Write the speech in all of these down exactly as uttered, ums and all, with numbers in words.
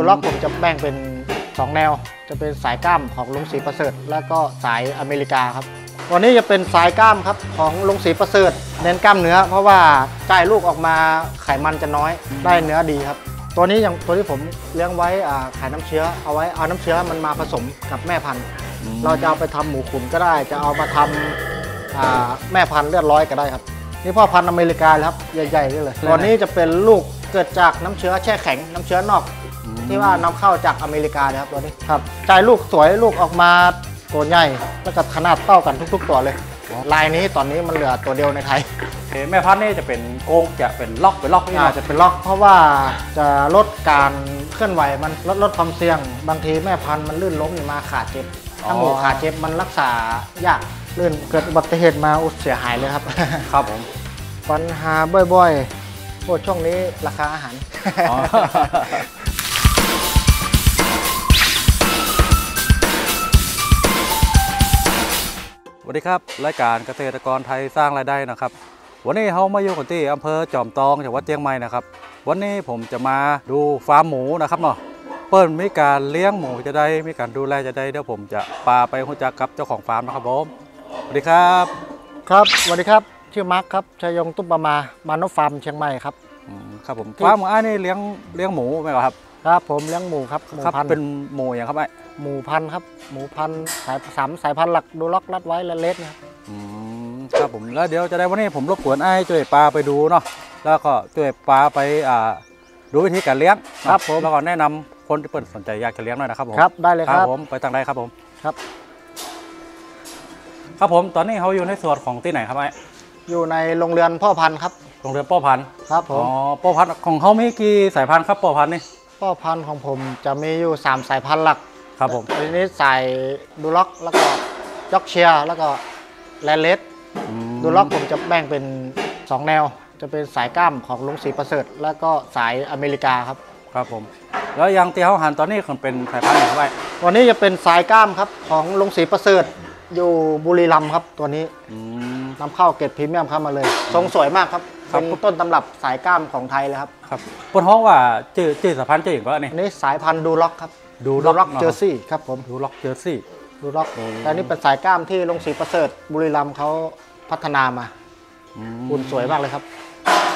ตัวล็อกผมจะแบ่งเป็นสองแนวจะเป็นสายกล้ามของลุงศรีประเสริฐแล้วก็สายอเมริกาครับตัวนี้จะเป็นสายกล้ามครับของลุงศรีประเสริฐเน้นกล้ามเนื้อเพราะว่าจ่ายลูกออกมาไขมันจะน้อยได้เนื้อดีครับตัวนี้อย่างตัวที่ผมเลี้ยงไว้ขายน้ำเชื้อเอาไว้เอาน้ำเชื้อมันมาผสมกับแม่พันธุ์เราจะเอาไปทำหมูขุนก็ได้จะเอามาทำแม่พันธุ์เลือดร้อยก็ได้ครับนี่พ่อพันธุ์อเมริกาครับใหญ่ๆนี่เลยตอนนี้จะเป็นลูกเกิดจากน้ำเชื้อแช่แข็งน้ำเชื้อนอกที่ว่านำเข้าจากอเมริกานะครับตัวนี้ครับจ่ายลูกสวยลูกออกมาตัวใหญ่แล้วก็ขนาดเท่ากันทุกๆตัวเลยลายนี้ตอนนี้มันเหลือตัวเดียวในไทยแม่พันธุ์นี่จะเป็นโกงจะเป็นล็อกเป็นล็อกนี่จะเป็นล็อกเพราะว่าจะลดการเคลื่อนไหวมันลดลดความเสี่ยงบางทีแม่พันธุ์มันลื่นล้มมาขาดเจ็บถ้าหมูขาดเจ็บมันรักษายากลื่นเกิดอุบัติเหตุมาอุดเสียหายเลยครับครับผมปัญหาบ่อยๆโอ้ช่วงนี้ราคาอาหารสวัสดีครับรายการเกษตรกรไทยสร้างรายได้นะครับวันนี้เขามาอยู่กันที่อำเภอจอมทองจังหวัดเชียงใหม่นะครับวันนี้ผมจะมาดูฟาร์มหมูนะครับเนาะเปิ้ลมีการเลี้ยงหมูจะได้มีการดูแลจะได้เดี๋ยวผมจะพาไปรู้จักกับเจ้าของฟาร์มนะครับผมสวัสดีครับครับสวัสดีครับชื่อมาร์คครับชัยยงตุ้มประมามาโนฟาร์มเชียงใหม่ครับครับผมฟาร์มของไอ้นี่เลี้ยงเลี้ยงหมูไหมครับครับผมเลี้ยงหมูครับหมูพันเป็นหมูอย่างครับไอ้หมูพันครับหมูพันสายสามสายพันหลักดูล็อกรัดไว้และเล็ดนะครับครับผมแล้วเดี๋ยวจะได้วันนี้ผมรบกวนไอ้ช่วยปลาไปดูเนาะแล้วก็ช่วยปลาไปอ่าดูวิธีการเลี้ยงครับผมแล้วก็แนะนำคนที่เปิดสนใจอยากจะเลี้ยงหน่อยนะครับผมครับได้เลยครับผมไปทางใดครับผมครับครับผมตอนนี้เขาอยู่ในส่วนของที่ไหนครับไอ้อยู่ในโรงเรือนพ่อพันธุ์ครับโรงเรือนพ่อพันธุ์ครับผมอ๋อพ่อพันธุ์ของเขามีกี่สายพันธุ์ครับพ่อพันธุ์นี่พ่อพันธุ์ของผมจะมีอยู่สามสายพันธุ์หลักครับผมทีนี้สายดูล็อกแล้วก็ยอร์กเชียร์แล้วก็แลนเลสดูล็อกผมจะแบ่งเป็นสองแนวจะเป็นสายกล้ามของลุงศรีประเสริฐแล้วก็สายอเมริกาครับครับผมแล้วยังที่เขาหันตอนนี้เป็นสายพันธุ์ไหนครับตัวนี้จะเป็นสายกล้ามครับของลุงศรีประเสริฐอยู่บุรีรัมย์ครับตัวนี้นำเข้าเกรดพรีเมียมเข้ามาเลยทรงสวยมากครับเป็นต้นตำรับสายกล้ามของไทยเลยครับครับปนห้องว่าจืดจืดสายพันธุ์จืดอย่างไรนี่นี่สายพันธุ์ดูล็อกครับดูล็อกเจอร์ซี่ครับผมดูล็อกเจอร์ซี่ดูล็อกแต่นี่เป็นสายกล้ามที่ลุงศรีประเสริฐบุรีรัมย์เขาพัฒนามาอุ่นสวยมากเลยครับ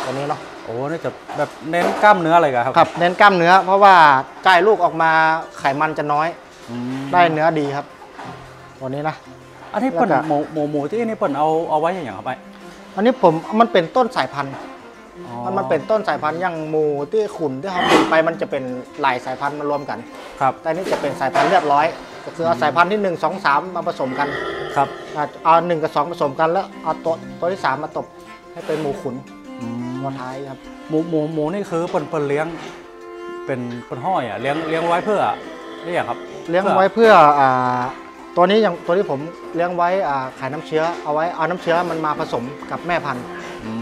ตัวนี้เนาะโอ้นี่จะแบบเน้นกล้ามเนื้ออะไรกันครับครับเน้นกล้ามเนื้อเพราะว่าจ่ายลูกออกมาไขมันจะน้อยได้เนื้อดีครับตัวนี้นะอันนี้เปิ่นหมูหมูหมูที่นี่เปิ่นเอาเอาไว้อย่างไรอันนี้ผมมันเป็นต้นสายพันธุ์มันมันเป็นต้นสายพันธุ์อย่างหมูที่ขุนที่เขาขุนไปมันจะเป็นหลายสายพันธุ์มารวมกันครับแต่นี่จะเป็นสายพันธุ์เรียบร้อยก็คือเอาสายพันธุ์ที่หนึ่ง สอง สามมาผสมกันครับเอาหนึ่งกับสองผสมกันแล้วเอาตัวตัวที่สามมาตบให้เป็นหมูขุนวัวท้ายครับหมูหมูหมูนี่คือเปิ่นเปิ่นเลี้ยงเป็นเปิ่นห้อยอ่ะเลี้ยงเลี้ยงไว้เพื่อนี่อย่างครับเลี้ยงไว้เพื่ออ่าตัวนี้อย่างตัวที่ผมเลี้ยงไว้ขายน้ำเชื้อเอาไว้เอาน้ำเชื้อมันมาผสมกับแม่พันธุ์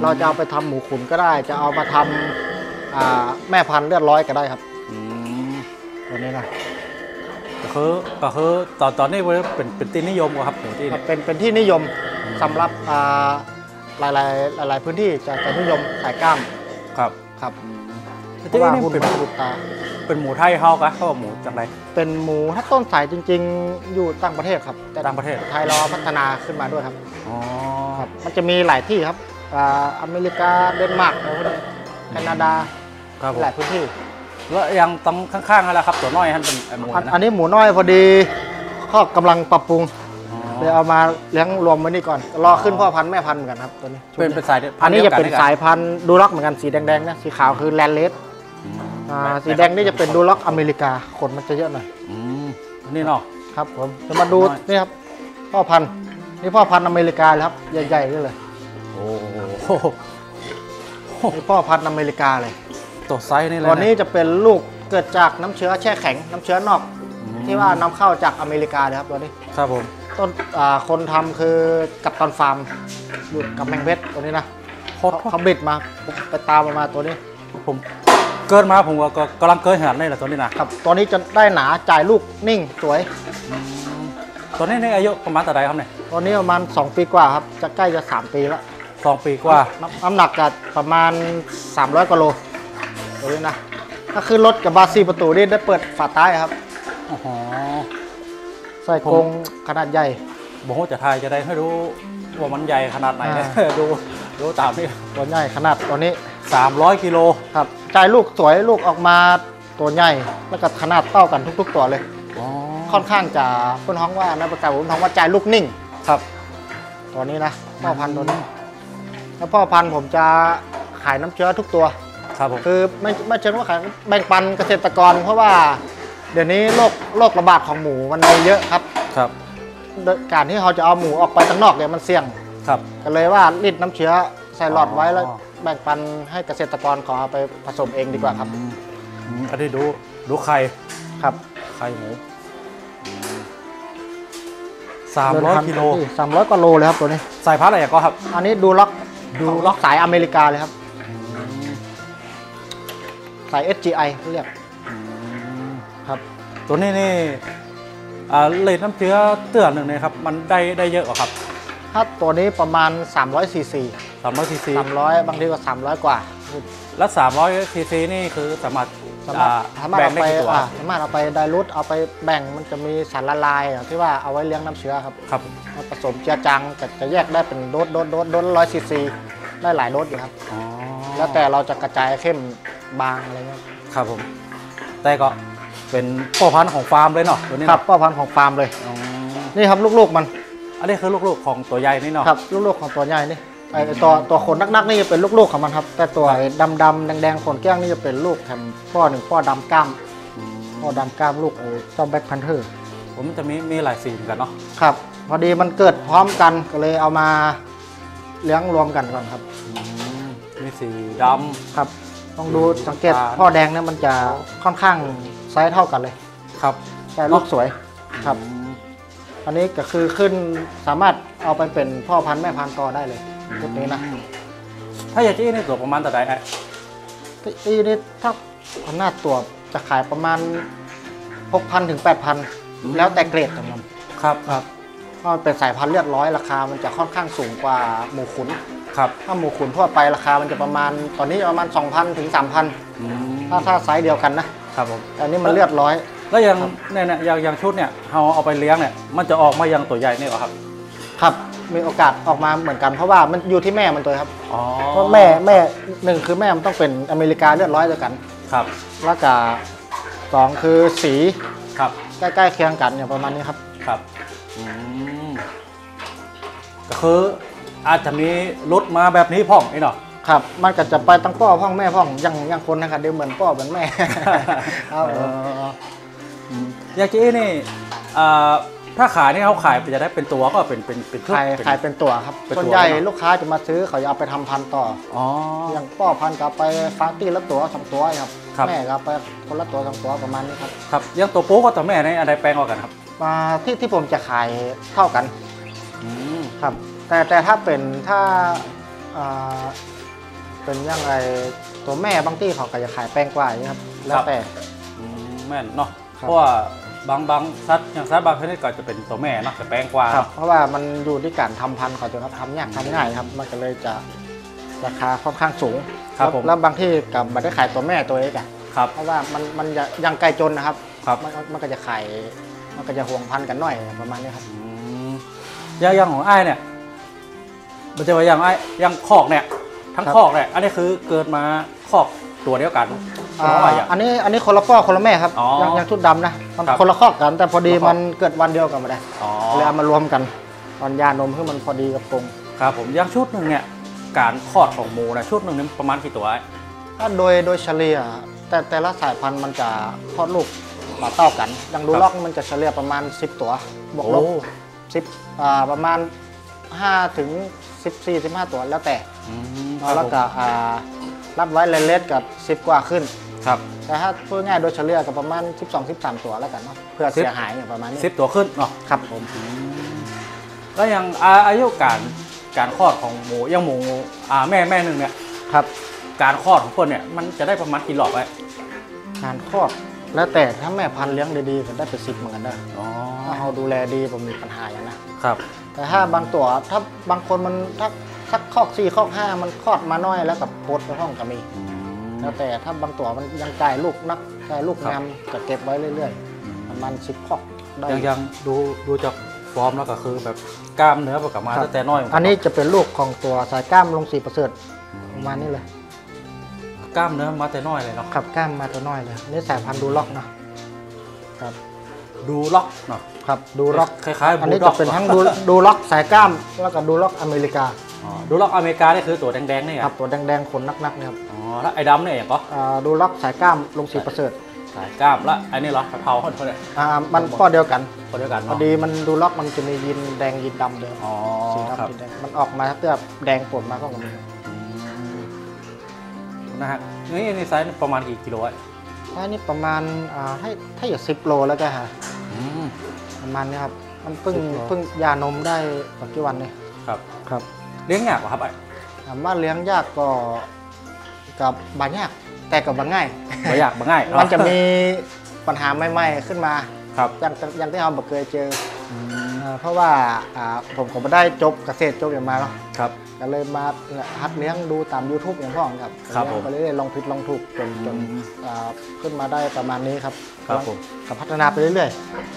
เราจะเอาไปทำหมูขุนก็ได้จะเอามาทำแม่พันธุ์เลือดร้อยก็ได้ครับตัวนี้นะก็คือก็คือตอนตอนนี้เป็นเป็นที่นิยมครับหมูที่นี่เป็นเป็นที่นิยมสำหรับหลายหลายหลายพื้นที่จะจะนิยมขายกล้ามครับครับที่นี่เป็นหมูตาเป็นหมูไทยเฮาครับเขาบอกหมูจากไหนเป็นหมูถ้าต้นสายจริงๆอยู่ต่างประเทศครับแต่ต่างประเทศไทยเราพัฒนาขึ้นมาด้วยครับอ๋อครับมันจะมีหลายที่ครับอเมริกาเดนมาร์กแคนาดาหลายพื้นที่แล้วยังต้องข้างๆอะไรครับตัวน้อยท่านเป็นหมูอันนี้หมูน้อยพอดีข้อกำลังปรับปรุงเดี๋ยวเอามาเลี้ยงรวมไว้นี่ก่อนรอขึ้นพ่อพันธุ์แม่พันธุ์เหมือนกันครับตัวนี้เป็นเป็นสายอันนี้จะเป็นสายพันธุ์ดูล็อกเหมือนกันสีแดงๆนะสีขาวคือแลนเลสสีแดงนี่จะเป็นดูล็อกอเมริกาขนมันจะเยอะหน่อยนี่เนาะครับผมจะมาดูนี่ครับพ่อพันธุ์นี่พ่อพันธุ์อเมริกาเลยครับใหญ่ๆนี่เลยโอ้โหนี่พ่อพันธุ์อเมริกาเลยตัวไซส์นี่เลยตอนนี้จะเป็นลูกเกิดจากน้ำเชื้อแช่แข็งน้ำเชื้อนอกที่ว่านำเข้าจากอเมริกาเลยครับตัวนี้ครับผมต้นคนทำคือกัปตันฟาร์มอยู่กับแมงเพชรตัวนี้นะเขาบิดมาไปตามมาตัวนี้ผมเกิดมาผมก็กำลังเกิดเห็นนี่แหละตัวนี้นะครับตัวนี้จะได้หนาจ่ายลูกนิ่งสวยตัวนี้ในอายุประมาณเท่าไรครับเนี่ยตอนนี้ประมาณสองปีกว่าครับจะใกล้จะสามปีแล้วสองปีกว่าน้ำหนักจะประมาณสามร้อยกิโลตัวนี้นะ ก็คือรถกับบาซีประตูนี่ได้เปิดฝาท้ายครับอ๋อใส่กรงขนาดใหญ่บอกว่าจะทายจะได้ให้รู้ว่ามันใหญ่ขนาดไหนนะดูดูตามนี่ตัวใหญ่ขนาดตัวนี้สามร้อยกิโลครับใจลูกสวยลูกออกมาตัวใหญ่แล้วก็ขนาดเท่ากันทุกๆตัวเลยค่อนข้างจะคุณท้องว่านะประกาศผมท้องว่าใจลูกนิ่งครับตัวนี้นะพ่อพันธุ์ตัวนี้แล้วพ่อพันธุ์ผมจะขายน้ำเชื้อทุกตัวครับผมคือไม่ไม่เชิงว่าขายแบ่งปันเกษตรกรเพราะว่าเดี๋ยวนี้โรคโรคระบาดของหมูมันมีเยอะครับครับการที่เขาจะเอาหมูออกไปข้างนอกเนี่ยมันเสี่ยงครับก็เลยว่ารีดน้ำเชื้อใส่หลอดไว้แล้วแบ่งปันให้เกษตรกรขอเอาไปผสมเองดีกว่าครับอันนี้ดูดูไข่ครับไข่หมูสามร้อยกิโลสามร้อยกว่าโลเลยครับตัวนี้สายพันธุ์อะไรก็ครับอันนี้ดูล็อกดูล็อกสายอเมริกาเลยครับสาย เอส จี ไอ เรียกครับตัวนี้นี่เลยน้ำเชื้อเตือนหนึ่งเลยครับมันได้ได้เยอะกว่าครับถ้าตัวนี้ประมาณสามร้อยซีซีสามร้อยซีซีสามร้อยบางทีก็สามร้อยกว่าและสามร้อยซีซีนี่คือสามารถแบ่งได้กี่ตัวสามารถเอาไปไดรูทเอาไปแบ่งมันจะมีสารละลายที่ว่าเอาไว้เลี้ยงน้ำเชื้อครับครับผสมเชื้อจางจะจะแยกได้เป็นโดสโดสโดสโดสร้อยซีซีได้หลายโดสอยู่ครับแล้วแต่เราจะกระจายเข้มบางอะไรเงี้ยครับผมแต่ก็เป็นพ่อพันธุ์ของฟาร์มเลยเนาะตัวนี้ครับพ่อพันธุ์ของฟาร์มเลยนี่ครับลูกๆมันอันนี้คือลูกๆของตัวใหญ่นี่เนาะครับลูกๆของตัวใหญ่นี่ไอตัวตัวขนนักๆนี่จะเป็นลูกๆของมันครับแต่ตัวดำๆแดงๆขนแก้งนี่จะเป็นลูกแถมพ่อหนึ่งพ่อดำกล้ามพ่อดำกล้ามลูกไอเจ้าแบ็คแพนเทอร์ผมจะมีมีหลายสีเหมือนกันเนาะครับพอดีมันเกิดพร้อมกันก็เลยเอามาเลี้ยงรวมกันก่อนครับมีสีดำครับต้องดูสังเกตพ่อแดงเนี่ยมันจะค่อนข้างไซส์เท่ากันเลยครับแต่ลูกสวยครับอันนี้ก็คือขึ้นสามารถเอาไปเป็นพ่อพันธุ์แม่พันธุ์ต่อได้เลยชุดนี้นะถ้าอยากจี้นี่ตัวประมาณเท่าไหร่ไอ้จี้นี่ถ้าขนาดตัวจะขายประมาณ หกพัน ถึง แปดพัน แล้วแต่เกรดของมันครับครับเพราะมันเป็นสายพันธุ์เลือดร้อยราคามันจะค่อนข้างสูงกว่าหมูขุนครับถ้าหมูขุนทั่วไปราคามันจะประมาณตอนนี้ประมาณ สองพัน ถึง สามพัน ถ้าถ้าไซส์เดียวกันนะครับผมอันนี้มันเลือดร้อยแล้วอย่างเนี่ยเนี่ยอย่างอย่างชุดเนี่ยเราเอาไปเลี้ยงเนี่ยมันจะออกมาอย่างตัวใหญ่เนี่ยหรอครับครับมีโอกาสออกมาเหมือนกันเพราะว่ามันอยู่ที่แม่มันตัวครับเพราะแม่แม่หนึ่งคือแม่มันต้องเป็นอเมริกาเลือดร้อยด้วยกันครับแล้วก็สองคือสีครับใกล้ๆเคียงกันอย่างประมาณนี้ครับครับอืมก็คืออาจจะมีรถมาแบบนี้พ่องไอ้หน่อครับมันก็จะไปตั้งพ่อพ่องแม่พ่องยังยังคนนะครับเดี๋ยวเหมือนพ่อเหมือนแม่ครับยาจีนี่ถ้าขายนี่เขาขายจะได้เป็นตัวก็เป็นเป็นเป็นขายขายเป็นตัวครับส่วนใหญ่ลูกค้าจะมาซื้อเขาจะเอาไปทำพันต่ออ๋ออย่างป้อพันกับไปฟาร์ตี้ละตัวสองตัวครับแม่กับไปคนละตัวสองตัวประมาณนี้ครับครับอย่างตัวโป๊ก็ตัวแม่ในอะไรแปลงออกกันครับมาที่ที่ผมจะขายเท่ากันครับแต่แต่ถ้าเป็นถ้าเป็นยังไงตัวแม่บางที่เขาก็จะขายแปลงกว่านี้ครับแล้วแต่แม่เนาะเพราะว่าบางบางซัดอย่างซัดบางชนิดก็จะเป็นตัวแม่นะแต่แปลงกว่าเพราะว่ามันอยู่ที่การทำพันธุ์เขาจะทำยากทำง่ายครับมันก็เลยจะราคาค่อนข้างสูงครับผมแล้วบางที่กับมันได้ขายตัวแม่ตัวเองครับเพราะว่ามันมันยังไกลจนนะครับครับมันก็จะขายมันก็จะห่วงพันธุ์กันหน่อยประมาณนี้ครับอย่างอย่างของไอ้เนี่ยมันจะว่าอย่างไอ้อย่างคอกเนี่ยทั้งคอกเนี่ยอันนี้คือเกิดมาคอกตัวเดียวกันอันนี้อันนี้คนละพ่อคนละแม่ครับยังชุดดำนะคนละคอกกันแต่พอดีมันเกิดวันเดียวกันมาได้เลยเอามารวมกันตอนยานมเพื่อมันพอดีกับกรงครับผมยังชุดหนึ่งเนี่ยการคลอดของหมูนะชุดหนึ่งนี่ประมาณกี่ตัวถ้าโดยโดยเฉลี่ยแต่แต่ละสายพันธุ์มันจะคลอดลูกมาเท่ากันอย่างดูล็อกมันจะเฉลี่ยประมาณสิบตัวบวกลบสิบประมาณห้าถึงสิบสี่ สิบห้าตัวแล้วแต่แล้วก็รับไว้เลเลสกับสิบกว่าขึ้นครับแต่ถ้าพูดง่ายโดยเฉลี่ยกับประมาณสิบสอง สิบสามตัวแล้วกันเนาะเพื่อเสียหายอย่างประมาณนี้สิบตัวขึ้นเนาะครับผมแล้วอย่างอายุการการคลอดของหมูยังหมูแม่แม่หนึ่งเนี่ยครับการคลอดของคนเนี่ยมันจะได้ประมาณกี่หลอดไว้การคลอดแล้วแต่ถ้าแม่พันธุ์เลี้ยงดีๆก็ได้เป็นสิบเหมือนกันได้ถ้าเราดูแลดีผมมีปัญหาอย่างนะครับแต่ถ้าบางตัวถ้าบางคนมันถ้าสักคอกสี่คอกห้ามันคลอดมาน้อยแล้วกับปดในห้องก็มี แล้วแต่ถ้าบางตัวมันยังจ่ายลูกนักจ่ายลูกงามก็เก็บไว้เรื่อยๆประมาณสิบข้อได้ยังดูดูจากฟอร์มแล้วก็คือแบบกล้ามเนื้อประกอบมาแต่น้อยอันนี้จะเป็นลูกของตัวสายกล้ามลงสีประเสริฐประมาณนี้เลยกล้ามเนื้อมาแต่น้อยเลยเนาะครับกล้ามมาแต่น้อยเลยนี่สายพันธุ์ดูล็อกเนาะครับดูล็อกเนาะครับดูล็อกคล้ายๆอันนี้จะเป็นทั้งดูดูล็อกสายกล้ามแล้วก็ดูล็อกอเมริกาดูล็อกอเมริกานี่คือตัวแดงๆนี่ครับตัวแดงๆขนนักๆเนี่ยครับอ๋อแล้วไอ้ดำเนี่ยอย่างก็ดูล็อกสายกล้ามลงสีประเสริฐสายกล้ามแล้วไอ้นี่เหรอเทาๆคนเนี่ยอ่ามันก็เดียวกันก็เดียวกันพอดีมันดูล็อกมันจะมียีนแดงยีนดำเดียวอ๋อสีดำยีนแดงมันออกมาเพื่อแดงปนมาก็มันนะฮะนี่ในไซส์ประมาณกี่กิโลไอ้ไซส์นี่ประมาณให้ถ้าอย่าสิบโลแล้วก็ฮะประมาณนี้ครับมันเพิ่งเพิ่งยานมได้กี่วันเนี่ยครับครับเลี้ยงยากกว่าครับไอ้ถามว่าเลี้ยงยากก็กับบางยากแต่กับบางง่ายบางยากบางง่ายมันจะมีปัญหาใหม่ๆขึ้นมาครับอย่างอย่างที่เราเคยเจอเพราะว่าผมก็ไม่ได้จบเกษตรจบอย่างมาเนาะครับก็เลยมาหัดเลี้ยงดูตาม ยูทูบ อย่างพ่อครับครับผมก็เลยลองผิดลองถูกจนจนขึ้นมาได้ประมาณนี้ครับครับผมก็พัฒนาไปเรื่อย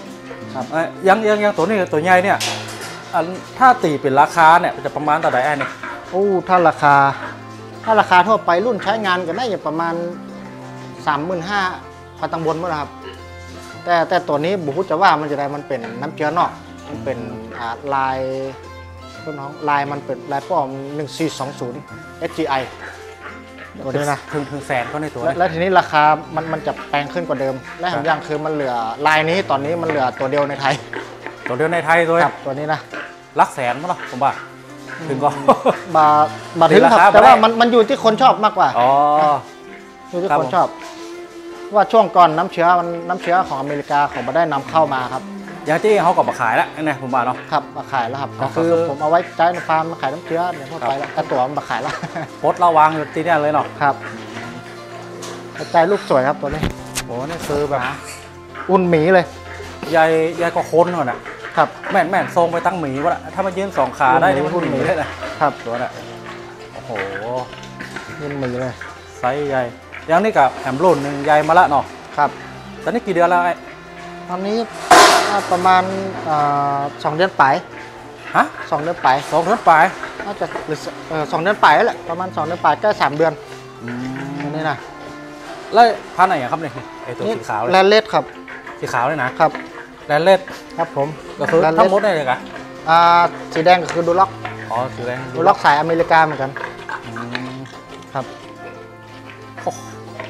ๆครับยังยังยังตัวนี้ตัวใหญ่เนี่ยถ้าตีเป็นราคาเนี่ยจะประมาณต่อใดไอ้เนี่ยโอ้ถ้าราคาถ้าราคาทั่วไปรุ่นใช้งานก็ได้อยู่ประมาณ สามหมื่นห้าพัน พันตังบนมั้งครับแต่แต่ตัวนี้บุคุจะว่ามันจะได้มันเป็นน้ำเชื้อนอกมันเป็นลายรุ่นน้องลายมันเป็นลายป้อม หนึ่งสี่สองศูนย์ เอส จี ไอ ตัวนี้นะถึงถึงแสนก็ในตัวแล้วทีนี้ราคามันมันจะแพงขึ้นกว่าเดิมและอีกอย่างคือมันเหลือลายนี้ตอนนี้มันเหลือตัวเดียวในไทยตัวเดียวในไทยตัวครับตัวนี้นะรักแสนมั้งหรอผมว่าถึงก็บาบาถึงครับแต่ว่ามันมันอยู่ที่คนชอบมากกว่าอ๋ออยู่ที่คนชอบว่าช่วงก่อนน้ำเชื้อมันน้ำเชื้อของอเมริกาของมาได้นำเข้ามาครับอย่างที่เขาก็มาขายแล้วนะผมว่าเนาะครับมาขายแล้วครับก็คือผมเอาไว้ใช้ในฟาร์มมาขายน้ำเชื้อเนี่ยทั่วไปแล้วกระตัวมันมาขายแล้วโพสต์ระวังอยู่ที่นี่เลยเนาะครับกระจายลูกสวยครับตัวนี้โอ้นี่คือแบบอุ่นหมีเลยยายยายก็ค้นก่อนนะครับแม่นแม่นทรงไปตั้งหมีวะถ้ามายืนสองขาได้มันหุ่นหมีได้นะครับตัวน่ะโอ้โหยืนหมีเลยไซส์ใหญ่อย่างนี้กับแอมรุ่นหนึ่งใหญ่มาละเนาะครับตอนนี้กี่เดือนแล้วไอ้ตอนนี้ประมาณสองเดือนไปฮะสองเดือนไปสองเดือนไปน่าจะหรือสองเดือนไปแหละประมาณสองเดือนไปใกล้สามเดือนนี่นะแล้วพันไหนครับเนี่ยไอ้ตัวสีขาวแลนเลดครับสีขาวเลยนะครับแลนเลดครับผมก็คือทั้งหมดเลยกันอ่าสีแดงก็คือดูล็อกอ๋อสีแดงดูล็อกสายอเมริกาเหมือนกันครับ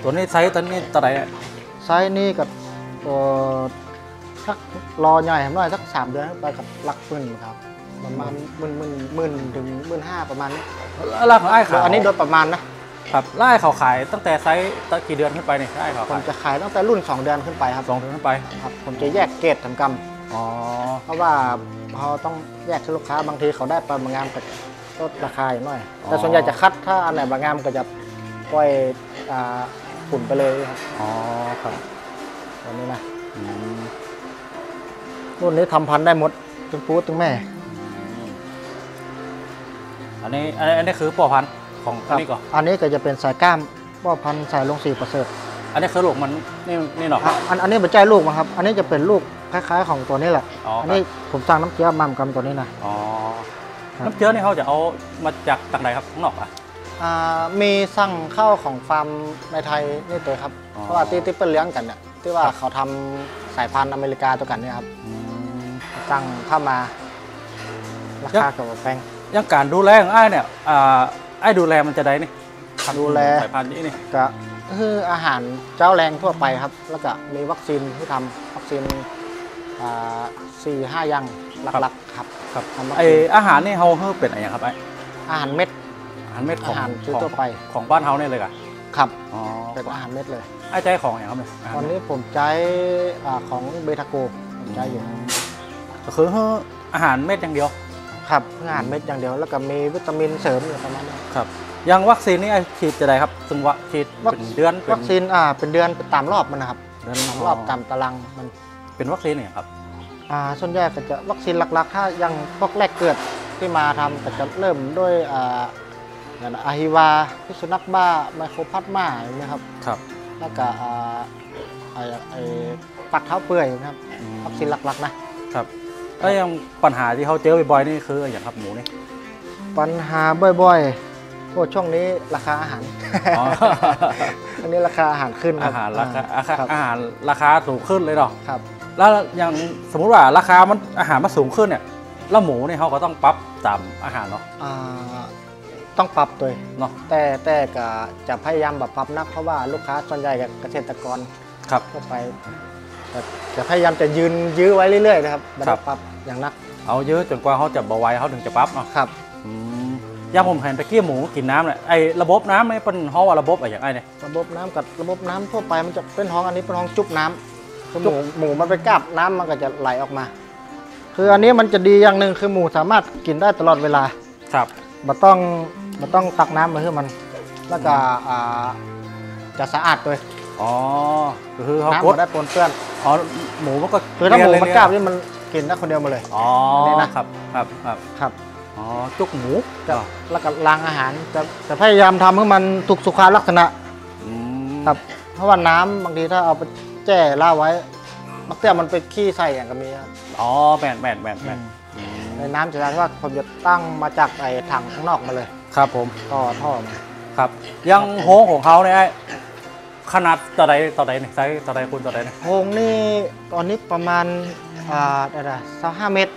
ตัวนี้ไซส์ตัวนี้ตัวไหนไซส์นี่กับสักรอใหญ่ผมหน่อยสักสามเดือนไปกับลักหมื่นครับประมาณหมื่นหมื่นหมื่นถึงหมื่นห้าประมาณนี้ราคาไอ้ขาวอันนี้โดยประมาณนะครับไล่เขาขายตั้งแต่ไซส์กี่เดือนขึ้นไปเนี่ยไล่เขาผมจะขายตั้งแต่รุ่นสองเดือนขึ้นไปครับสองเดือนขึ้นไปครับผมจะแยกเกรดทำกำอ๋อเพราะว่าเขาต้องแยกให้ลูกค้าบางทีเขาได้ปลาบางงามแต่ลดราคาหน่อยแต่ส่วนใหญ่จะคัดถ้าอันไหนบางงามก็จะปล่อยฝุ่นไปเลยครับอ๋อครับตอนนี้นะรุ่นนี้ทำพันได้หมดตึงปูตึงแม่อันนี้อันนี้คือป่อพันของอันนี้ก่อนอันนี้ก็จะเป็นสายกล้ามป่อพันสายลงสีประเสริฐอันนี้คือลูกมันนี่นี่หรออันอันนี้เป็นใจลูกนะครับอันนี้จะเป็นลูกคล้ายๆของตัวนี้แหละอันนี้ผมสร้างน้ำเชื้อมั่มกำตัวนี้นะอ๋อน้ำเชื้อนี่เขาจะเอามาจากต่างไหนครับข้างนอกอ่ะมีสั่งเข้าของฟาร์มในไทยนี่ตัวครับเพราะว่าที่ที่เป็นเลี้ยงกันเนี่ยที่ว่าเขาทำสายพันธุ์อเมริกาตัวกันนี่ครับสั่งเข้ามาราคากับแพงยังการดูแลของไอ้เนี่ยไอ้ดูแลมันจะได้นี่ดูแลสายพันธุ์นี้นี่ก็คืออาหารเจ้าแรงทั่วไปครับแล้วก็มีวัคซีนที่ทำวัคซีนสี่ห้าอย่างหลักๆครับครับไออาหารนี่เขาเขาเป็นอะไรอย่างครับไออาหารเม็ดอาหารเม็ดของทั่วไปของบ้านเฮาเนี่ยเลยกันครับอ๋อเป็นอาหารเม็ดเลยไอ้ใจของอย่างครับเนี่ยตอนนี้ผมใจของเบทาโกผมใจอยู่ก็คืออาหารเม็ดอย่างเดียวครับอาหารเม็ดอย่างเดียวแล้วก็มีวิตามินเสริมอยู่ประมาณนี้ครับยังวัคซีนนี่ไอ้ฉีดจะได้ครับซึ่งว่าฉีดเป็นเดือนวัคซีนอ่าเป็นเดือนตามรอบมันนะครับเดือนรอบตามตารางมันเป็นวัคซีนเนี่ยครับอ่าส่วนใหญ่ก็จะวัคซีนหลักๆถ้ายังพวกแรกเกิดที่มาทำก็จะเริ่มด้วย อย่างอาฮิวาพิษสุนัขบ้าไมโครพลาสมาอย่างนี้ครับครับแล้วก็ไอไอปักเท้าเปื่อยนะครับวัคซีนหลักๆนะครับแล้วยังปัญหาที่เขาเจอบ่อยๆนี่คืออย่างครับหมูนี่ปัญหาบ่อยๆโอ้ช่วงนี้ราคาอาหารอันนี้ราคาอาหารขึ้นอาหารราคาอาหารราคาสูงขึ้นเลยหรอครับแล้วอย่างสมมุติว่าราคามันอาหารมันสูงขึ้นเนี่ยแล้วหมูเนี่ยเขาก็ต้องปรับตามอาหารเนาะต้องปรับตัวเนาะแต่แต่ก็จะพยายามแบบปรับนักเพราะว่าลูกค้าส่วนใหญ่กับเกษตรกรครับก็ไปจะพยายามจะยืนยื้อไว้เรื่อยๆนะครับครับปรับอย่างนักเอายื้อจนกว่าเขาจะเบาไว้เขาถึงจะปรับเนาะครับย่างผมเห็นตะกี้หมูกินน้ำเนี่ยไอ้ระบบน้ำไม่เป็นห้องว่าระบบอะไรอย่างไรเนี่ยระบบน้ำกับระบบน้ำทั่วไปมันจะเป็นห้องอันนี้เป็นห้องจุบน้ำหมูหมูมันไปกับน้ำมันก็จะไหลออกมาคืออันนี้มันจะดีอย่างหนึ่งคือหมูสามารถกินได้ตลอดเวลาครับมันต้องมันต้องตักน้ำมาให้มันแล้วก็จะสะอาดด้วยอ๋อคือเขากดได้ปนเปื้อนอ๋อหมูมันก็คือถ้าหมูมันกล้านี่มันกินได้คนเดียวมาเลยอ๋อนะครับครับครับครับอ๋อจุกหมูแล้วก็ล้างอาหารจะจะพยายามทำให้มันถูกสุขลักษณะครับเพราะว่าน้ำบางทีถ้าเอาไปแช่ล่าไว้มักแต่มันไปขี้ใส่อย่างกับมีอ๋อแบนแบนแบนแบนในน้ำจะได้ว่าผมจะตั้งมาจากไอ้ถังข้างนอกมาเลยครับผมต่อท่อครับยังโฮงของเขาเนี่ยขนาดต่อใดต่อใดเนี่ยไซส์ต่อใดคูณต่อใดเนี่ยโฮงนี่ตอนนี้ประมาณอ่าอะไรสักห้าเมตร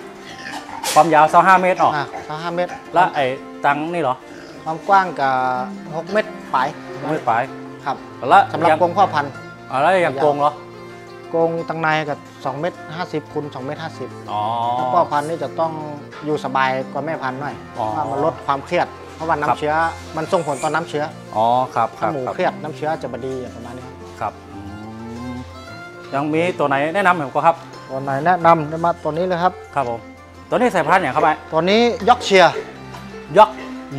ความยาวสักห้าเมตรออกสักห้าเมตรแล้วไอ้ตังนี่เหรอความกว้างกับหกเมตรปลายหกเมตรปลายครับแล้วสำหรับกรงพ่อพันธุ์อะไรอย่างกรงเหรอกรงตังในกับสองเมตรห้าสิบคูณสองเมตรห้าสิบพ่อพันธุ์นี่จะต้องอยู่สบายกว่าแม่พันธุ์หน่อยว่ามันลดความเครียดเพราะว่าน้ำเชื้อมันส่งผลต่อน้ำเชื้ออ๋อครับถ้าหมูเครียดน้ำเชื้อจะบดีอย่างประมาณนี้ครับยังมีตัวไหนแนะนำผมก็ครับตัวไหนแนะนำได้มาตัวนี้เลยครับครับผมตัวนี้สายพันธุ์เนี่ยครับไอ้ตัวนี้ยอกเชียร์ยอก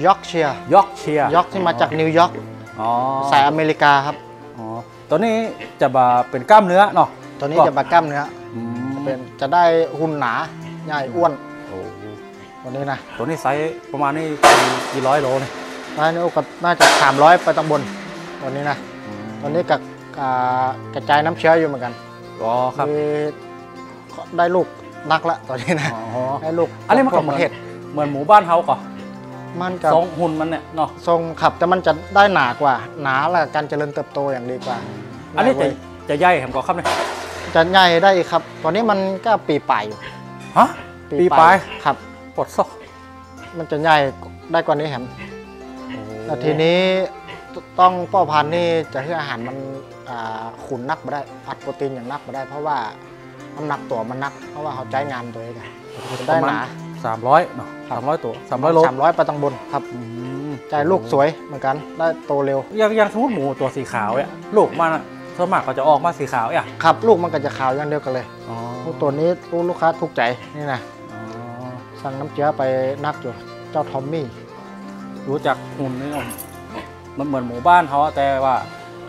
ยอกเชียร์ยอกเชียร์ยอกที่มาจากนิวยอร์กสายอเมริกาครับอ๋อตัวนี้จะมาเป็นกล้ามเนื้อเนาะตัวนี้จะมากล้ามเนื้อเป็นจะได้หุ่นหนาใหญ่อ้วนตัวนี้นะตัวนี้ไซส์ประมาณนี้กี่ร้อยโลเนี่ยไซส์นี้ก็น่าจะสามร้อยไปตำบลตัวนี้นะตัวนี้กับกระจายน้ำเชื้ออยู่เหมือนกันอ๋อครับได้ลูกนักละตอนนี้นะได้ลูกอะไรมันก็เหมือนเหมือนหมูบ้านเฮาก่อนมันกับทรงหุ่นมันเนี่ยเนาะทรงขับแต่มันจะได้หนากว่าหนาและการเจริญเติบโตอย่างดีกว่าอันนี้จะใหญ่แหมก่อครับเนี่ยจะใหญ่ได้ครับตอนนี้มันก็ปีปลายอยู่ฮะปีปลายครับปลดซอกมันจะใหญ่ได้กว่านี้แหมแต่ทีนี้ต้องป้อพันธุ์นี่จะให้อาหารมันขุนนักมาได้อัดโปรตีนอย่างนักมาได้เพราะว่าน้ำหนักตัวมันนักเพราะว่าเขาใช้งานตัวเองได้หนาสามร้อยเนาะสามร้อยตัวสามร้อยโลสามร้อยไปตังบนครับใจลูกสวยเหมือนกันได้โตเร็วอย่างอย่างสมมติหมูตัวสีขาวเนี่ยลูกมันส่วนมากก็จะออกมาสีขาวเนี่ยครับลูกมันก็จะขาวอย่างเดียวกันเลยตัวนี้ลูกค้าถูกใจนี่นะสั่งน้ำเชื้อไปนักอยู่เจ้าทอมมี่รู้จักหุ่นนี่น้องมันเหมือนหมู่บ้านเขาแต่ว่า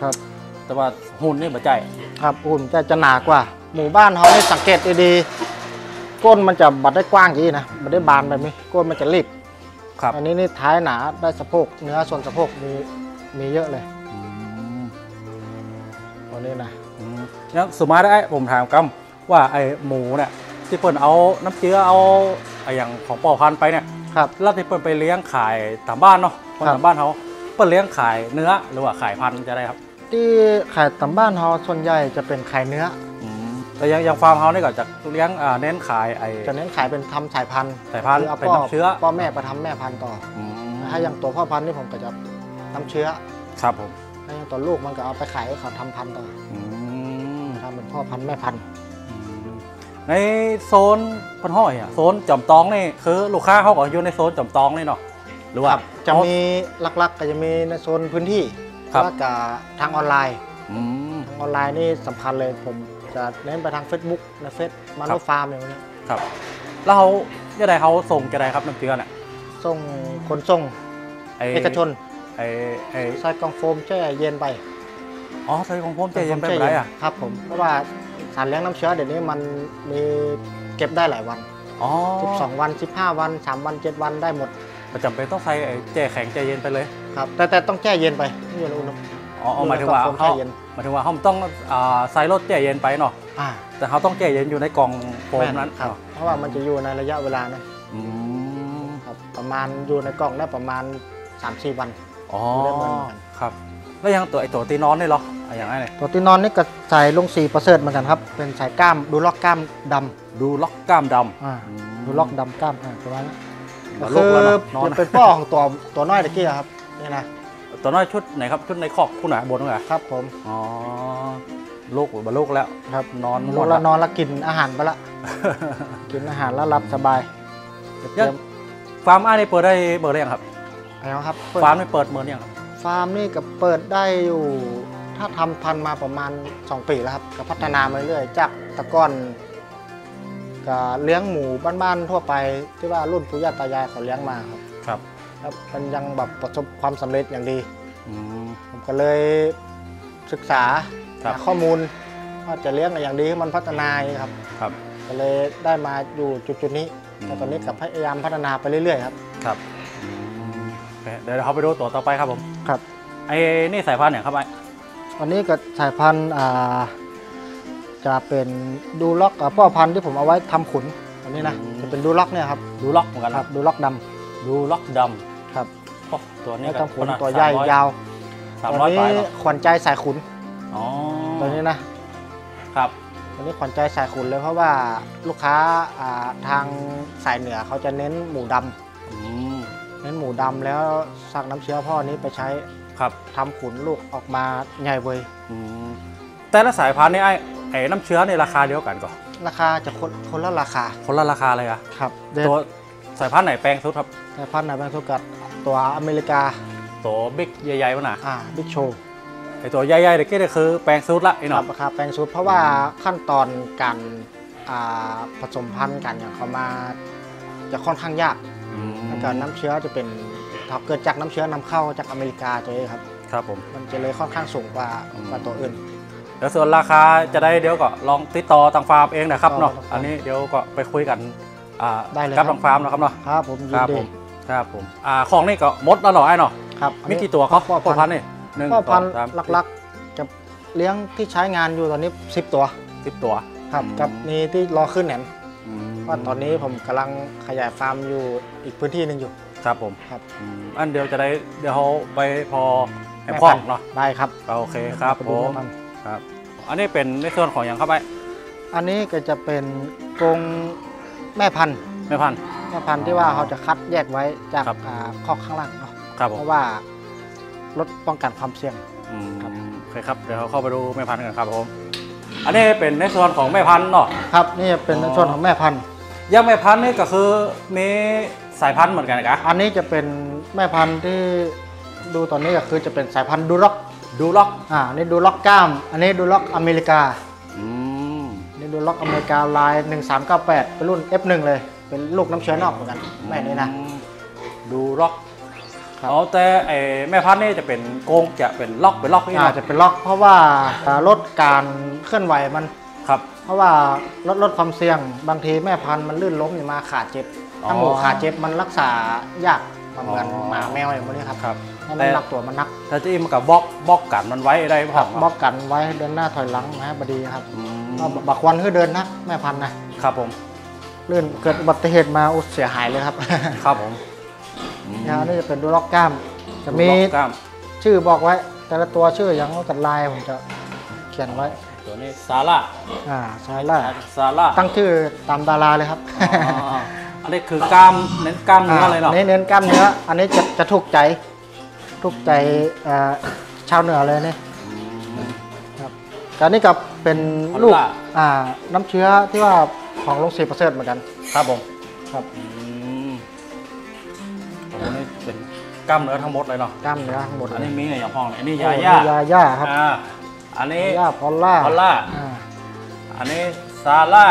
ครับแต่ว่าหุ่นนี่แบบใจครับหุ่นจะหนากว่าหมู่บ้านเขาให้สังเกตดีๆก้นมันจะบัดได้กว้างอย่างนี้นะบัดได้บานแบบนี้ก้นมันจะรีบครับอันนี้นี่ท้ายหนาได้สะโพกเนื้อส่วนสะโพกมีมีเยอะเลยวันนี้นะแล้วสุมาได้ผมถามกัมว่าไอหมูเนี่ยที่เปิดเอาน้ำเชื้อเอาไออย่างของปอพันไปเนี่ยครับแล้วที่เปิดไปเลี้ยงขายตามบ้านเนาะคนตามบ้านเขาเปิดเลี้ยงขายเนื้อหรือว่าขายพันจะได้ครับที่ขายตามบ้านเขาส่วนใหญ่จะเป็นขายเนื้อแต่ยังยังฟาร์มเฮาส์นี่ก็จะเลี้ยงเน้นขายไอจะเน้นขายเป็นทำสายพันธุ์สายพันธุ์เอาเป็นน้ำเชื้อพ่อแม่ไปทำแม่พันธุ์ต่อถ้าอย่างตัวพ่อพันธุ์นี่ผมก็จะน้ำเชื้อครับผมถ้าอย่างตัวลูกมันก็เอาไปขายให้เขาทำพันธุ์ต่อทำเป็นพ่อพันธุ์แม่พันธุ์ในโซนพันห้อยอ่ะโซนจอมตองนี่คือลูกค้าเขาก็อยู่ในโซนจอมตองนี่เนาะหรือว่าจะมีหลักๆก็จะมีในโซนพื้นที่แล้วก็ทางออนไลน์ทางออนไลน์นี่สำคัญเลยผมจะเน้นไปทาง Facebook ในเฟซมาโนฟาร์มอย่างนี้ครับแล้วเขาจะได้เขาส่งจะได้ครับน้ำเกลือน่ะส่งคนส่งเอกชนไอ้ไอ้ใส่กล่องโฟมแช่เย็นไปอ๋อใส่กล่องโฟมแช่เย็นไปไรอ่ะครับผมเพราะว่าสารเลี้ยงน้ำเชื้อเดี๋ยวนี้มันมีเก็บได้หลายวันสิบสองวันสิบห้าวันสามวันเจ็ดวันได้หมด ประจำเป็นต้องใส่แช่แข็งแช่เย็นไปเลยครับแต่แต่ต้องแช่เย็นไปไม่ใช่อุณหภูมิอ๋อหมายถึงว่าเขาหมายถึงว่าเขาต้องใส่รถแช่เย็นไปเนาะแต่เขาต้องแช่เย็นอยู่ในกล่องโฟมนั้นครับเพราะว่ามันจะอยู่ในระยะเวลานั้นประมาณอยู่ในกล่องได้ประมาณ สามสี่ วันอ๋อครับแล้วยังตัวไอตัวตีนอนนี่หรออย่างไรตัวตีนอนนี่ก็ใส่ลงสีประเสริฐเหมือนกันครับเป็นสายกล้ามดูล็อกกล้ามดำดูล็อกกล้ามดำดูล็อกดำกล้ามประมาณนี้คือเป็นป้อของตัวตัวน้อยตะกี้ครับนี่นะตัวน้อยชุดไหนครับชุดในคอกคุณหน่อยบนหน่อยครับผมอ๋อลูกบรรลุแล้วครับนอนลูกแล้วนอนแล้วกินอาหารไปละกินอาหารแล้วหลับสบายฟาร์มอ้ายนี่เปิดได้เปิดได้ยังครับยังครับฟาร์มนี่เปิดเมื่อเนี่ยครับฟาร์มนี่ก็เปิดได้อยู่ถ้าทำพันมาประมาณสองปีแล้วครับก็พัฒนามาเรื่อยจากตะก้อนก็เลี้ยงหมูบ้านๆทั่วไปที่ว่ารุ่นปู่ย่าตายายเขาเลี้ยงมาครับครับแล้วมันยังแบบประสบความสำเร็จอย่างดีผมก็เลยศึกษาหาข้อมูลว่าจะเลี้ยงอย่างดีให้มันพัฒนาครับครับก็เลยได้มาอยู่จุดๆนี้แต่ตอนนี้กับพยายามพัฒนาไปเรื่อยๆครับครับเดี๋ยวเราไปดูตัวต่อไปครับผมครับไอ้นี่สายพันธุ์เนี่ยครับไอ้อันนี้ก็สายพันธุ์จะเป็นดูล็อกพ่อพันธุ์ที่ผมเอาไว้ทำขุนอันนี้นะจะเป็นดูล็อกเนี่ยครับดูล็อกเหมือนกันครับดูล็อกดำดูล็อกดำครับตัวนี้ทำขุนตัวใหญ่ยาวตัวนี้ขวัญใจสายขุนอ๋อตัวนี้นะครับอันนี้ขวัญใจสายขุนเลยเพราะว่าลูกค้าทางสายเหนือเขาจะเน้นหมูดำเน้นหมูดำแล้วสักน้ำเชื้อพ่อนี้ไปใช้ครับทำขุนลูกออกมาใหญ่เว้ยแต่ละสายพันธุ์นี่ไอ้ไอ้น้ำเชื้อในราคาเดียวกันก่อนราคาจะคนคนละราคาคนละราคาเลยอะครับตัวสายพันธุ์ไหนแปลงสุดครับสายพันธุ์ไหนแปลงสุดกับตัวอเมริกาตัวบิ๊กใหญ่ๆวะน่ะอ่าบิ๊กโชว์ไอตัวใหญ่ๆเด็กก็คือแปลงซูดละไอ้หนอครับแปลงซูดเพราะว่าขั้นตอนการผสมพันธุ์กันอย่างเขามาจะค่อนข้างยากแล้วก็น้ำเชื้อจะเป็นเกิดจากน้ำเชื้อนำเข้าจากอเมริกาตัวเองครับครับผมมันจะเลยค่อนข้างสูงกว่ากว่าตัวอื่นแล้วส่วนราคาจะได้เดี๋ยวก็ลองติดต่อทางฟาร์มเองนะครับเนาะอันนี้เดี๋ยวก็ไปคุยกันกับทางฟาร์มนะครับเนาะครับผมครับผมครับผมของนี่ก็มดละหน่อยไอ้หนอครับมีกี่ตัวครับพ่อพันธุ์นี่พ่อพันธุ์หลักๆกับเลี้ยงที่ใช้งานอยู่ตอนนี้สิบตัวสิบตัวครับกับนี่ที่รอขึ้นแหนว่าตอนนี้ผมกำลังขยายฟาร์มอยู่อีกพื้นที่หนึ่งอยู่ครับผมครับอันเดียวจะได้เดี๋ยวเขาไปพอให้พ่อเนาะได้ครับโอเคครับผมครับอันนี้เป็นในส่วนของอย่างเข้าไปอันนี้ก็จะเป็นกรงแม่พันธุ์แม่พันธุ์แม่พันธุ์ที่ว่าเขาจะคัดแยกไว้จากคอกข้างล่างเนาะเพราะว่าลดป้องกันความเสี่ยงครับโอเคครับเดี๋ยวเข้าไปดูแม่พันธุ์กันครับผมอันนี้เป็นในส่วนของแม่พันธุ์เนาะครับนี่เป็นในส่วนของแม่พันธุ์ยังแม่พันธุ์นี่ก็คือมีสายพันธุ์เหมือนกันนะครับอันนี้จะเป็นแม่พันธุ์ที่ดูตอนนี้ก็คือจะเป็นสายพันธุ์ดูล็อกดูล็อกอ่านี่ดูล็อกกล้ามอันนี้ดูล็อกอเมริกาอืมนี่ดูล็อกอเมริกาลายหนึ่งสามเก้าแปดเป็นรุ่น เอฟ หนึ่ง เลยเป็นลูกน้ำเชื้อนอกเหมือนกันแม่นี้นะดูล็อกอ๋อแต่แม่พันธุ์นี่จะเป็นโกงจะเป็นล็อกเป็นล็อกนี่นะจะเป็นล็อกเพราะว่าลดการเคลื่อนไหวมันครับเพราะว่าลดลดความเสี่ยงบางทีแม่พันธุ์มันลื่นล้มมาขาดเจ็บถ้าหมูขาดเจ็บมันรักษายากเหมือนหมาแมวอย่างพวกนี้ครับแต่รักตัวมันนักแต่จะอิ่มกับบล็อกบล็อกกันมันไว้ได้พอบล็อกกันไว้เดินหน้าถอยหลังนะบดีครับบักควันเพื่อเดินนะแม่พันธุ์นะครับผมลื่นเกิดอุบัติเหตุมาอุดเสียหายเลยครับครับผมยาวนี่จะเป็นดูล็อกกล้ามจะมีชื่อบอกไว้แต่ละตัวชื่ออย่างกับลายผมจะเขียนไว้ตัวนี้ซาร่าอ่าซาร่าซาร่าตั้งชื่อตามดาราเลยครับอันนี้คือกล้ามเน้นกล้ามเนื้ออะไรเนาะเน้นกล้ามเนื้ออันนี้จะจะถูกใจถูกใจชาวเหนือเลยนี่ครับการนี้กับเป็นลูกอ่าน้ำเชื้อที่ว่าของโรงสีประเสริฐเหมือนกันครับผมครับเป็นกล้ามเนื้อทั้งหมดเลยเนาะกล้ามเนื้อทั้งหมดอันนี้มีอะไรอย่างพ้องเลยอันนี้ยาย่ายาย่าครับอันนี้ยาพอลล่าพอลล่าอันนี้ซาร่า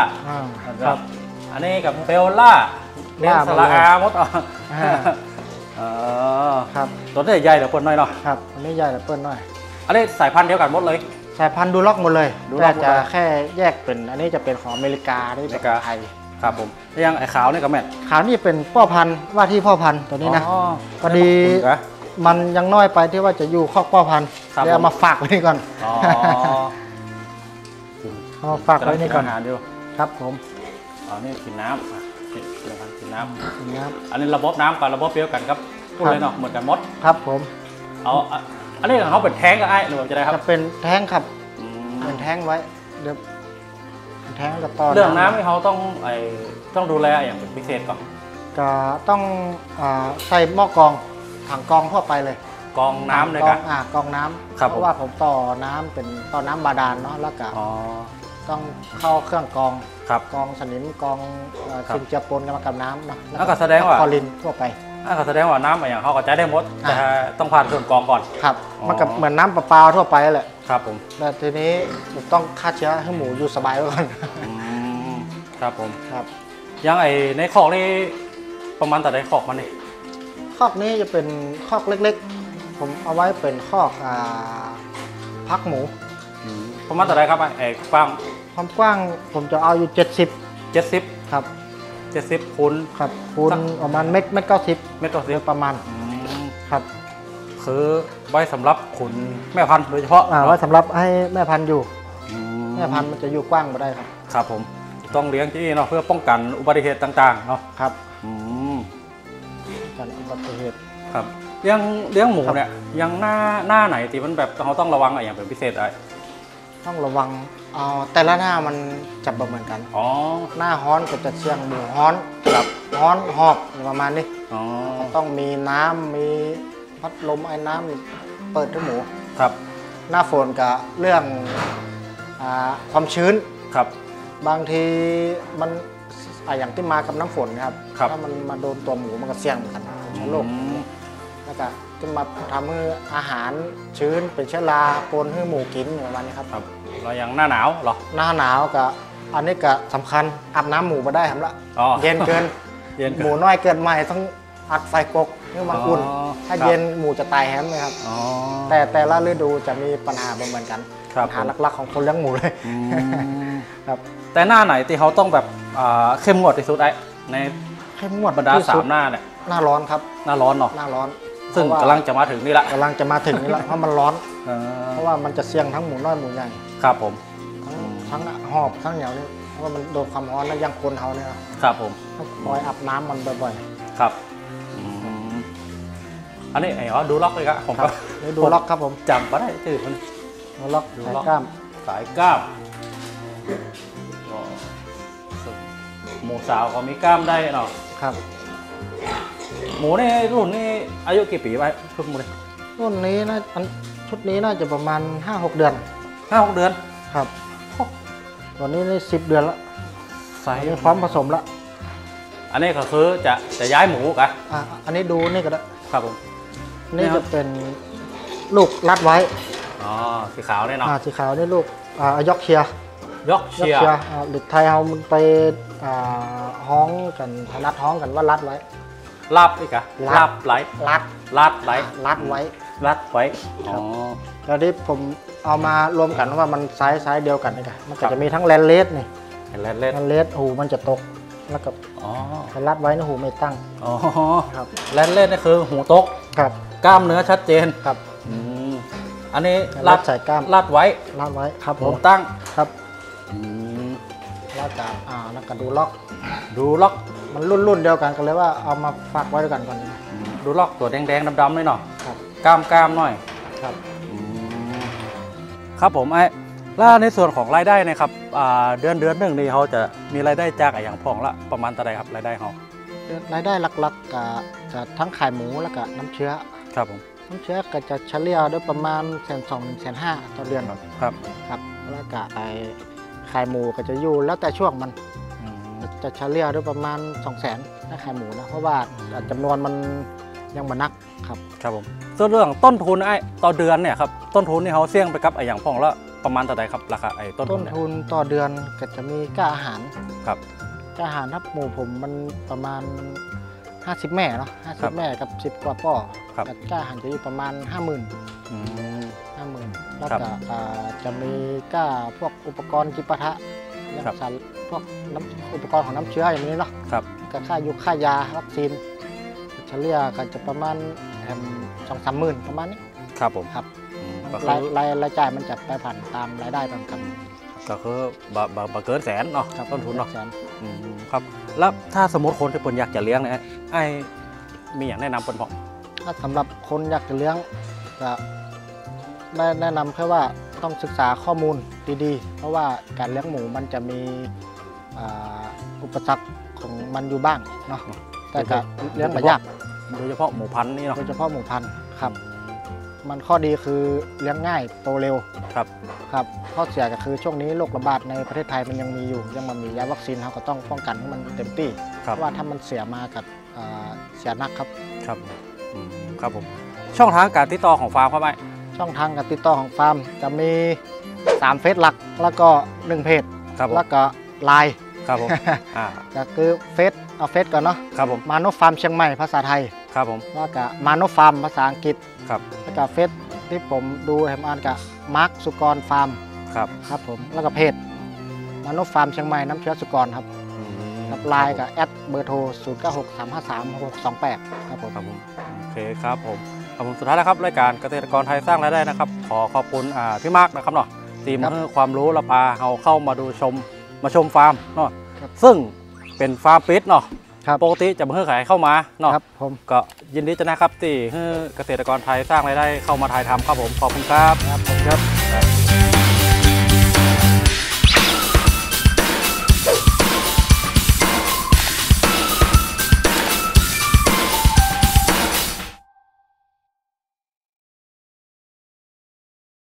ครับอันนี้กับเบลล่าเบลล่าอาหมดอ่ะครับตัวนี้ใหญ่เหลือเปิ้ลน้อยเนาะครับอันนี้ใหญ่เหลือเปิ้ลน้อยอันนี้สายพันธุ์เดียวกันหมดเลยสายพันธุ์ดูล็อกหมดเลยแต่จะแค่แยกเป็นอันนี้จะเป็นของอเมริกานี่เป็นไทย ครับผมยังไอ้ขาวนี่กับแม่ขาวนี่เป็นพ่อพันธุ์ว่าที่พ่อพันธุ์ตัวนี้นะพอดีมันยังน้อยไปที่ว่าจะอยู่คอกพ่อพันธุ์เดี๋ยวมาฝากไว้นี่ก่อนเอาฝากไว้นี่ก่อนครับผมอ๋อนี่กินน้ำกินกินน้ำอันนี้ระบบน้ำกับระบบเปรี้ยวกันครับพูดเลยเนาะเหมือนกันมดครับผมเอาอันนี้เขาเป็นแท้งกับไอ้หรือว่าจะได้ครับเป็นแท้งครับเป็นแท้งไว้เดี๋ยวแท้งกับตอนเรื่องน้ำที่เขาต้องไอต้องดูแลอย่างพิเศษก่อนก็ต้องใส่หม้อกรองถังกรองทั่วไปเลยกรองน้ำเลยครับกรองน้ำเพราะว่าผมต่อน้ำเป็นต่อน้ำบาดาลเนาะแล้วก็ต้องเข้าเครื่องกรองกรองสนิมกรองสิ่งเจือปนกันมากับน้ำเนาะแล้วก็แสดงว่าคลอรินทั่วไปแล้วก็แสดงว่าน้ำอย่างเขาก็ใช้ได้หมดแต่ต้องผ่านเครื่องกรองก่อนครับมันกับเหมือนน้ำประปาทั่วไปแหละครับผมแต่ทีนี้ต้องฆ่าเชื้อให้หมูอยู่สบายไว้ก่อนครับผมครับยังไอในคอกนี่ประมาณแต่ในคอกมันนี่คอกนี้จะเป็นคอกเล็กๆผมเอาไว้เป็นคอกพักหมูประมาณแต่ไรครับไอกว้างความกว้างผมจะเอาอยู่เจ็ดสิบ เจ็ดสิบครับเจ็ดสิบคูณครับคูณประมาณเม็ดเม็ดเก้าสิบเม็ดเก้าสิบประมาณครับคือไว้สำหรับขุนแม่พันธุ์โดยเฉพาะไว้สำหรับให้แม่พันธุ์อยู่แม่พันธุ์มันจะอยู่กว้างมาได้ครับครับผมต้องเลี้ยงที่นี่เนาะเพื่อป้องกันอุบัติเหตุต่างๆเนาะครับการอุบัติเหตุครับเลี้ยงเลี้ยงหมูเนี่ยยังหน้าหน้าไหนที่มันแบบเราต้องระวังอะไรอย่างเป็นพิเศษอะไรต้องระวังเอาแต่ละหน้ามันจับแบบเหมือนกันอ๋อหน้าฮ้อนก็จะเชื่องหมูฮ้อนกับฮ้อนหอบประมาณนี้อ๋อต้องมีน้ำมีพัดลมไอ้น้ำเปิดให้หมูครับหน้าฝนกับเรื่องอ่าความชื้นครับบางทีมันอย่างที่มากับน้ำฝนครับถ้ามันมาโดนตัวหมูมันก็เสี่ยงเหมือนกันเชื้อโรคแล้วก็จะมาทำให้อาหารชื้นเป็นเชื้อราปนให้หมูกินประมาณนี้ครับเราอย่างหน้าหนาวหรอหน้าหนาวก็อันนี้ก็สำคัญอาบน้ำหมูมาได้ครับละเย็นเกินหมูน้อยเกินไม่ต้องอัดไฟกกเพื่อมาอุ่นถ้าเย็นหมูจะตายแฮมเลยครับแต่แต่ละฤดูจะมีปัญหาเหมือนกันปัญหาหลักๆของคนเลี้ยงหมูเลยครับแต่หน้าไหนที่เขาต้องแบบเข้มงวดที่สุดไอ้ในเข้มงวดบรรดาสามหน้าเนี่ยหน้าร้อนครับหน้าร้อนเนาะหน้าร้อนซึ่งกำลังจะมาถึงนี่แหละกำลังจะมาถึงนี่แหละเพราะมันร้อนเพราะว่ามันจะเสี่ยงทั้งหมูน้อยหมูใหญ่ครับผมทั้งหอบทั้งเหนียวนี่เพราะมันโดนความร้อนแล้วยังคนเขาเนี่ยครับผมคอยอาบน้ำมันบ่อยๆครับอันนี้ไอ้เขาดูล็อกเลยครับผมครับดูล็อกครับผมจำมาได้จืดมันดูล็อกดูล็อกกล้ามสายกล้ามหมูสาวเขามีกล้ามได้เนาะครับหมูในรุ่นนี้อายุกี่ปีไปรุ่นหมูเลยรุ่นนี้นะชุดนี้น่าจะประมาณ ห้าหก เดือน ห้าหก เดือนครับตอนนี้ได้สิบเดือนละใส่พร้อมผสมละอันนี้ก็คือจะจะย้ายหมูกันอ่ะอันนี้ดูนี่ก็ได้ครับผมนี่จะเป็นลูกรัดไว้อ๋อสีขาวเนี่ยเนาะอ่าสีขาวนี่ลูกอ่ายอกเชียยอกเชียอ่าหรือไทยเอามันไปอ่าห้องกันรัดห้องกันว่ารัดไว้รัดอีกอะรัดไว้รัดรัดไว้รัดไว้รัดไว้อ๋อแล้วที่ผมเอามารวมกันว่ามันไซส์ไซส์เดียวกันนี่กันมันจะมีทั้งแลนเลสนี่แลนเลสแลนเลสหูมันจะตกแล้วกับรัดไว้นะหูไม่ตั้งอ๋อครับแลนเลสนี่คือหูตกครับกล้ามเนื้อชัดเจนครับอืมอันนี้รัดใส่กล้ามรัดไว้รัดไว้ครับผมตั้งครับอืมแล้วก็อ่าแล้วก็ดูล็อกดูล็อกมันรุ่นรุ่นเดียวกันก็เลยว่าเอามาฝากไว้ด้วยกันก่อนดูล็อกตัวแดงแดงดำดำเลยเนาะกล้ามกล้ามหน่อยครับครับผมไอ้แล้วในส่วนของรายได้นะครับเดือนเดือนหนึ่งนี่เขาจะมีรายได้จากอย่างพองละประมาณเท่าไรครับรายได้เขารายได้หลักๆกับทั้งขายหมูแล้วก็น้ำเชื้อครับผมน้ำเชื้อก็จะเฉลี่ยด้วยประมาณแสนสองถึงแสนห้าต่อเดือนครับครับแล้วก็ไอ้ขายหมูก็จะอยู่แล้วแต่ช่วงมันจะเฉลี่ยด้วยประมาณสองแสนถ้าขายหมูนะเพราะว่าจำนวนมันยังมานักครับครับผมส่วนเรื่องต้นทุนไอ้ต่อเดือนเนี่ยครับต้นทุนนี่เขาเสี่ยงไปกับไอ้อย่างพองละประมาณเท่าไหร่ครับราคาไอ้ต้นทุนต้นทุนต่อเดือนก็จะมีค่าอาหารครับค่าอาหารทับหมูผมมันประมาณห้าสิบแม่เนาะห้าสิบแม่กับสิบกว่าป้อครับค่าอาหารจะอยู่ประมาณ ห้าหมื่น อืม ห้าหมื่น แล้วก็จะมีค่าพวกอุปกรณ์กิปะทะ อย่างสารพวกอุปกรณ์ของน้ำเชื้ออย่างนี้เนาะกับค่ายุค่ายาวัคซีนเฉลี่ยก็จะประมาณสองสามหมื่นประมาณนี้ครับผมครับรายรายรายจ่ายมันจะไปผ่านตามรายได้ตามคำก็คือบะบะเกินแสนเนาะต้นทุนเนาะครับแล้วถ้าสมมติคนที่คนอยากจะเลี้ยงเนี่ยไอ้มีอย่างแนะนำคนบอกถ้าสำหรับคนอยากจะเลี้ยงก็แนะนำแค่ว่าต้องศึกษาข้อมูลดีๆเพราะว่าการเลี้ยงหมูมันจะมีอุปสรรคของมันอยู่บ้างเนาะแต่ก็เลี้ยงไม่ยากโดยเฉพาะหมูพันธุ์นี่เนาะโดยเฉพาะหมูพันธุ์ครับมันข้อดีคือเลี้ยงง่ายโตเร็วครับครับข้อเสียก็คือช่วงนี้โรคระบาดในประเทศไทยมันยังมีอยู่ยังมันมียาวัคซีนเราก็ต้องป้องกันให้มันเต็มที่เพราะว่าถ้ามันเสียมากับเสียนักครับครับครับผมช่องทางการติดต่อของฟาร์มเข้าไปช่องทางการติดต่อของฟาร์มจะมีสามเฟซหลักแล้วก็หนึ่งเพจแล้วก็ไลน์ครับผมก็คือเฟซเอาเฟซก่อนเนาะครับผมมาโนฟาร์มเชียงใหม่ภาษาไทยครับผมแล้วก็มาโนฟาร์มภาษาอังกฤษครับแล้วก็เฟซที่ผมดูแฮมอันกับมาร์คสุกรฟาร์มครับครับผมแล้วก็เพจมาโนฟาร์มเชียงใหม่น้ำเชื้อสุกรครับกับไลน์กับแอดเบอร์โทรศูนย์ เก้า หก สาม ห้า สาม หก สอง แปดครับผมครับผมโอเคครับผมขอบคุณสุดท้ายแล้วครับรายการเกษตรกรไทยสร้างรายได้นะครับขอขอบคุณพี่มาร์คนะครับเนาะทีมให้ความรู้และพาเราเข้ามาดูชมมาชมฟาร์มเนาะซึ่งเป็นฟาร์มปิดเนาะปกติจะมาเพื่อขายเข้ามาเนาะผมก็ยินดีจะนะครับที่เกษตรกรไทยสร้างรายได้เข้ามาถ่ายทำครับผมขอบคุณครับ